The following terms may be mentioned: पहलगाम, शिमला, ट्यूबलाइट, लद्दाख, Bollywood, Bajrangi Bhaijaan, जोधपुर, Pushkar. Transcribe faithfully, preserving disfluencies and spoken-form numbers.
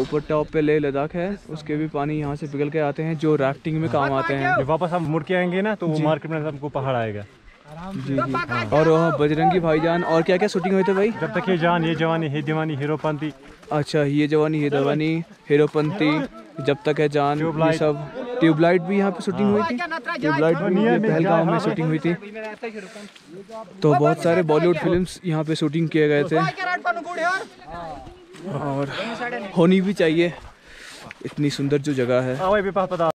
ऊपर टॉप पे ले लद्दाख है, उसके भी पानी यहाँ से पिघल के आते हैं जो राफ्टिंग में काम आते हैं। वापस हम मुड़ के आएंगे ना तो मार्केट में हमको पहाड़ आएगा। जी जी। और वहाँ बजरंगी भाईजान और क्या क्या शूटिंग हुई थी भाई? जब तक है जान, ये जवानी है दीवानी, हीरोपंती। अच्छा, ये जवानी है दीवानी, हीरोपंती, जब तक है जान, ये सब। ट्यूबलाइट भी यहाँ पे शूटिंग हुई थी, ट्यूबलाइट भी पहलगाम में शूटिंग हुई थी। तो बहुत सारे बॉलीवुड फिल्म्स यहाँ पे शूटिंग किए गए थे और होनी भी चाहिए, इतनी सुंदर जो जगह है।